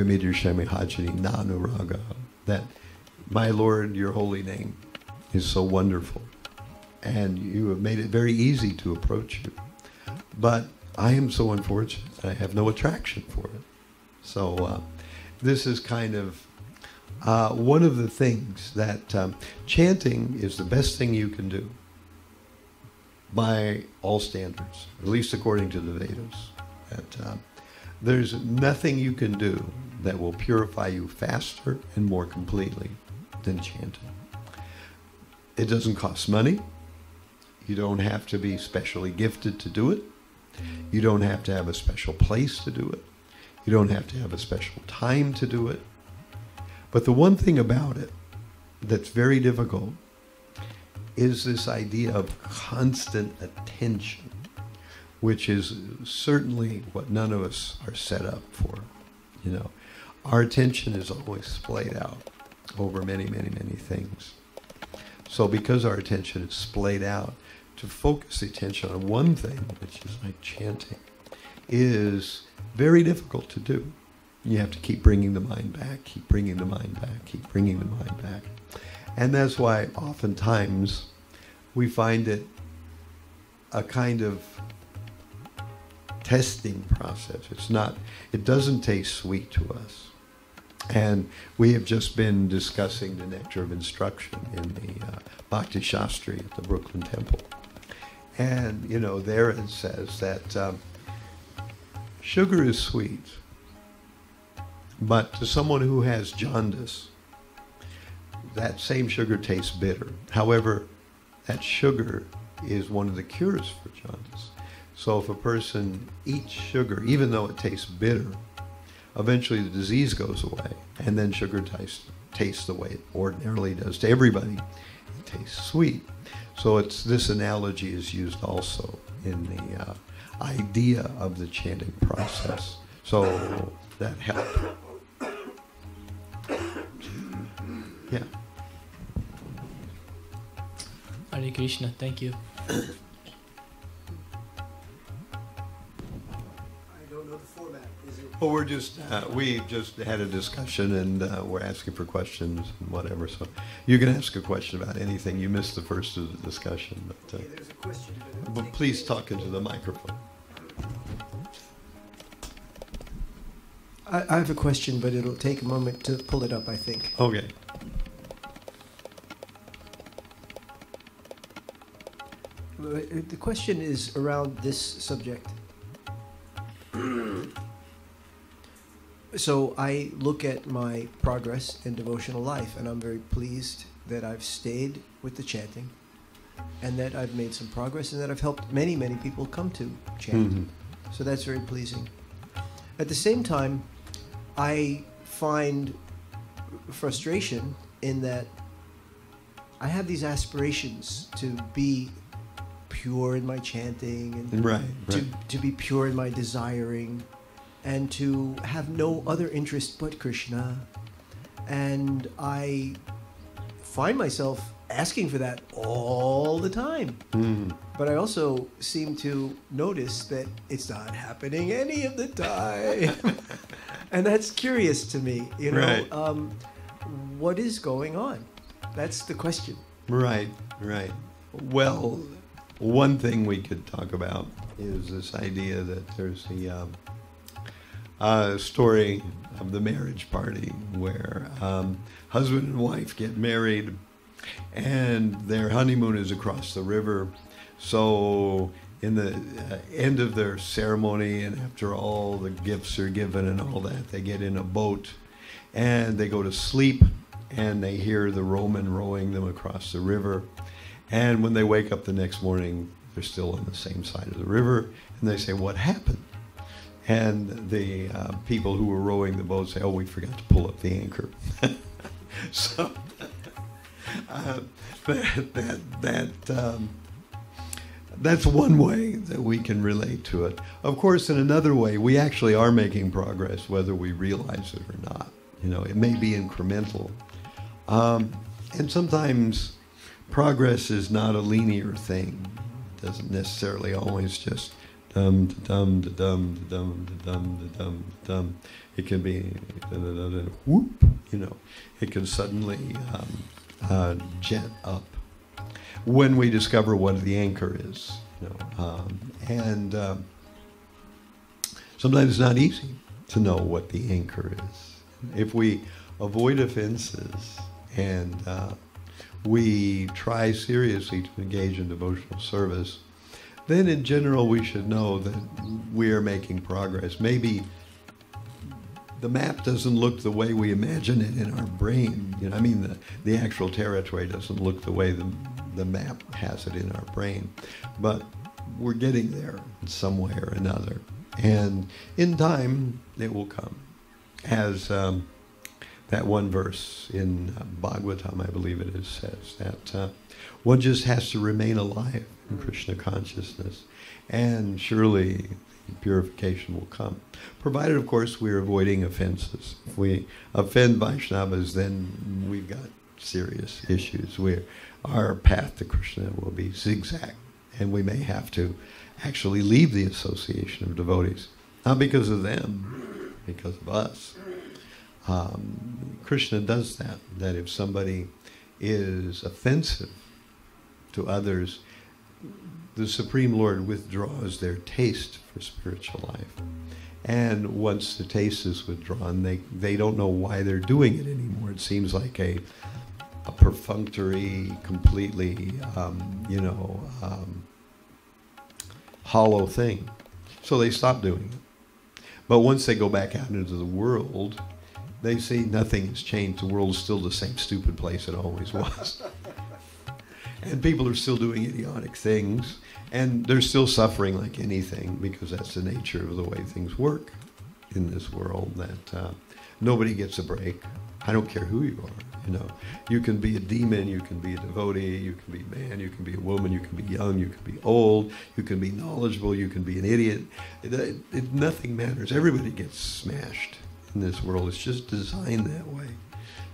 my Lord, your holy name is so wonderful, and you have made it very easy to approach you. But I am so unfortunate that I have no attraction for it. So uh, this is kind of uh, one of the things that um, chanting is the best thing you can do by all standards, at least according to the Vedas. That, uh, There's nothing you can do that will purify you faster and more completely than chanting. It doesn't cost money. You don't have to be specially gifted to do it. You don't have to have a special place to do it. You don't have to have a special time to do it. But the one thing about it that's very difficult is this idea of constant attention, which is certainly what none of us are set up for. You know, our attention is always splayed out over many, many, many things. So because our attention is splayed out, to focus the attention on one thing, which is like chanting, is very difficult to do. You have to keep bringing the mind back, keep bringing the mind back, keep bringing the mind back. And that's why oftentimes we find it a kind of testing process. It's not, it doesn't taste sweet to us. And we have just been discussing the nectar of instruction in the uh, Bhakti Shastri at the Brooklyn Temple. And, you know, there it says that um, sugar is sweet, but to someone who has jaundice, that same sugar tastes bitter. However, that sugar is one of the cures for jaundice. So if a person eats sugar, even though it tastes bitter, eventually the disease goes away, and then sugar tastes, tastes the way it ordinarily does to everybody. It tastes sweet. So it's, this analogy is used also in the uh, idea of the chanting process. So that helped. Yeah. Hare Krishna, thank you. Well, we're just, uh, we just had a discussion, and uh, we're asking for questions and whatever, so you can ask a question about anything. You missed the first of the discussion. But, uh, okay, there's a question, but, but please talk into the microphone. I, I have a question, but it'll take a moment to pull it up, I think. Okay. The question is around this subject. So I look at my progress in devotional life, and I'm very pleased that I've stayed with the chanting, and that I've made some progress, and that I've helped many, many people come to chant. Mm-hmm. So that's very pleasing. At the same time, I find frustration in that I have these aspirations to be pure in my chanting, and right, to, right. to be pure in my desiring, and to have no other interest but Krishna. And I find myself asking for that all the time. Mm. But I also seem to notice that it's not happening any of the time. And that's curious to me, you know. Right. Um, what is going on? That's the question. Right, right. Well, one thing we could talk about is this idea that there's the... Um, A uh, story of the marriage party where um, husband and wife get married, and their honeymoon is across the river. So in the uh, end of their ceremony, and after all the gifts are given and all that, they get in a boat and they go to sleep, and they hear the Roman rowing them across the river. And when they wake up the next morning, they're still on the same side of the river, and they say, "What happened?" And the uh, people who were rowing the boat say, "Oh, we forgot to pull up the anchor." So uh, that, that, that, um, that's one way that we can relate to it. Of course, in another way, we actually are making progress, whether we realize it or not. You know, it may be incremental. Um, and sometimes progress is not a linear thing. It doesn't necessarily always just... Dum dum dum dum dum dum dum. It can be da, da, da, da, whoop. You know, it can suddenly um, uh, jet up when we discover what the anchor is. You know, um, and uh, sometimes it's not easy to know what the anchor is. If we avoid offenses and uh, we try seriously to engage in devotional service, then in general we should know that we are making progress. Maybe the map doesn't look the way we imagine it in our brain. You know, I mean, the, the actual territory doesn't look the way the, the map has it in our brain. But we're getting there in some way or another. And in time, it will come. As um, that one verse in Bhagavatam, I believe it is, says that uh, one just has to remain alive in Krishna consciousness, and surely purification will come. Provided, of course, we're avoiding offenses. If we offend Vaishnavas, then we've got serious issues. We're, our path to Krishna will be zigzag, and we may have to actually leave the association of devotees. Not because of them, because of us. Um, Krishna does that, that if somebody is offensive to others, the Supreme Lord withdraws their taste for spiritual life. And once the taste is withdrawn, they, they don't know why they're doing it anymore. It seems like a, a perfunctory, completely, um, you know, um, hollow thing. So they stop doing it. But once they go back out into the world, they see nothing has changed. The world is still the same stupid place it always was. And people are still doing idiotic things, and they're still suffering like anything, because that's the nature of the way things work in this world, that uh, nobody gets a break. I don't care who you are, you know. You can be a demon, you can be a devotee, you can be a man, you can be a woman, you can be young, you can be old, you can be knowledgeable, you can be an idiot. It, it, it, nothing matters. Everybody gets smashed in this world. It's just designed that way.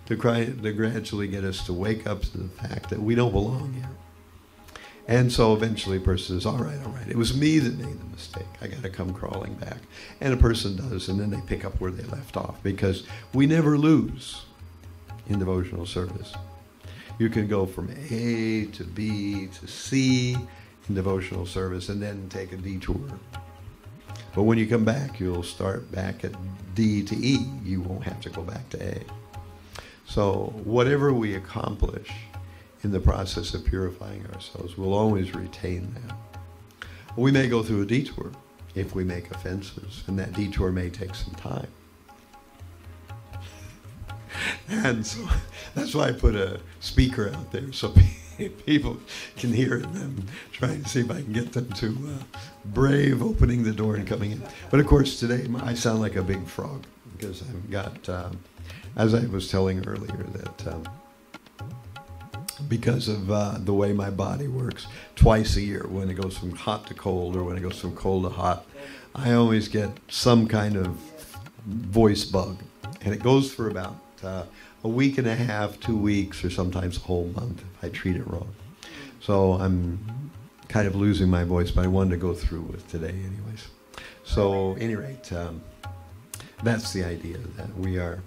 To, cry, to gradually get us to wake up to the fact that we don't belong here. And so eventually a person says, all right, all right, it was me that made the mistake. I got to come crawling back. And a person does, and then they pick up where they left off, because we never lose in devotional service. You can go from A to B to C in devotional service and then take a detour. But when you come back, you'll start back at D to E. You won't have to go back to A. So whatever we accomplish in the process of purifying ourselves, we'll always retain that. We may go through a detour if we make offenses, and that detour may take some time. And so that's why I put a speaker out there so people can hear it, and I'm trying to see if I can get them to uh, brave opening the door and coming in. But of course today I sound like a big frog because I've got... Um, As I was telling earlier, that um, because of uh, the way my body works, twice a year, when it goes from hot to cold, or when it goes from cold to hot, I always get some kind of voice bug. And it goes for about uh, a week and a half, two weeks, or sometimes a whole month if I treat it wrong. So I'm kind of losing my voice, but I wanted to go through with today anyways. So at any rate, um, that's the idea, that we are...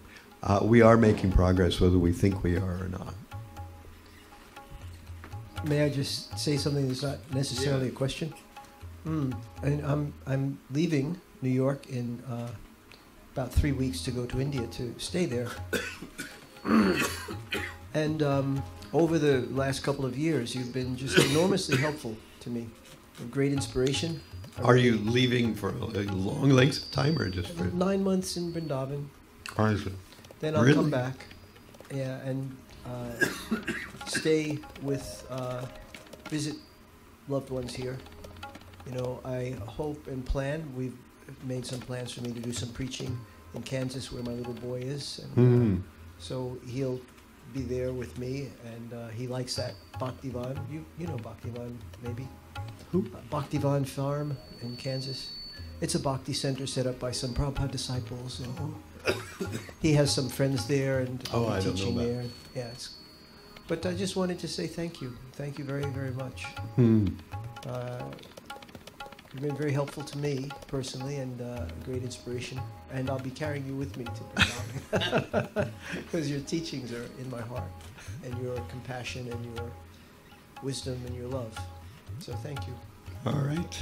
Uh, we are making progress, whether we think we are or not. May I just say something that's not necessarily yeah. a question? Mm. I mean, I'm I'm leaving New York in uh, about three weeks to go to India to stay there. And um, over the last couple of years, you've been just enormously helpful to me. Of great inspiration. Are you leaving for a long length of time, or just for nine months in Vrindavan? Honestly. Then I'll really? come back, yeah, and uh, stay with, uh, visit loved ones here. You know, I hope and plan. We've made some plans for me to do some preaching in Kansas, where my little boy is. And, mm. uh, so he'll be there with me, and uh, he likes that Bhaktivan. You you know Bhaktivan, maybe? Who? Uh, Bhaktivan Farm in Kansas. It's a bhakti center set up by some Prabhupada disciples. And, oh. He has some friends there and oh, I teaching don't know there. Yeah, it's, but I just wanted to say thank you. Thank you very, very much. Hmm. Uh, you've been very helpful to me personally, and uh, a great inspiration. And I'll be carrying you with me to because your teachings are in my heart, and your compassion and your wisdom and your love. So thank you. All right.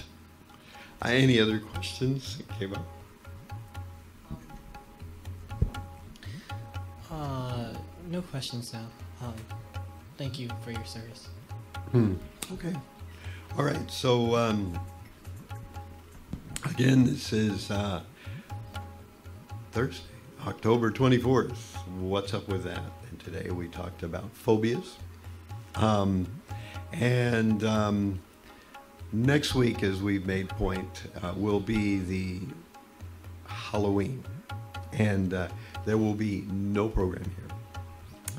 Uh, any other questions? Okay, bye. Uh, no questions now. Um, thank you for your service. Hmm. Okay. All right. So, um, again, this is uh, Thursday, October twenty-fourth. What's Up With That? And today we talked about phobias. Um, and um, next week, as we've made point, uh, will be the Halloween. And... Uh, There will be no program here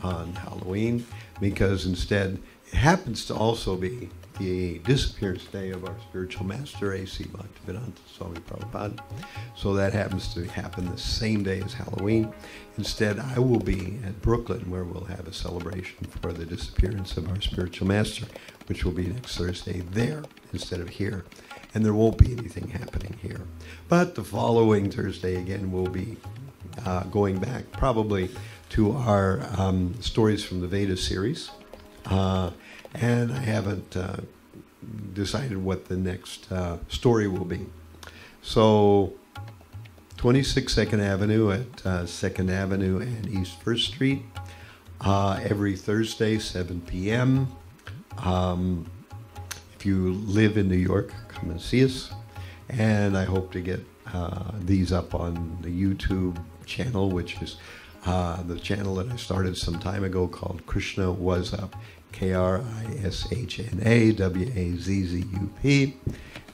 on Halloween, because instead it happens to also be the disappearance day of our spiritual master, A C Bhaktivedanta Swami Prabhupada. So that happens to happen the same day as Halloween. Instead, I will be at Brooklyn, where we'll have a celebration for the disappearance of our spiritual master, which will be next Thursday there instead of here. And there won't be anything happening here. But the following Thursday, again, will be Uh, going back probably to our um, stories from the Vedas series. Uh, and I haven't uh, decided what the next uh, story will be. So twenty-six second Avenue at uh, second Avenue and East first Street, uh, every Thursday, seven p m Um, if you live in New York, come and see us. And I hope to get uh, these up on the YouTube channel, which is uh, the channel that I started some time ago called KrishnaWazzUp, K R I S H N A W A Z Z U P.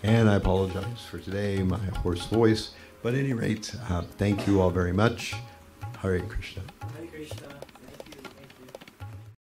And I apologize for today, my hoarse voice. But at any rate, uh, thank you all very much. Hare Krishna. Hare Krishna.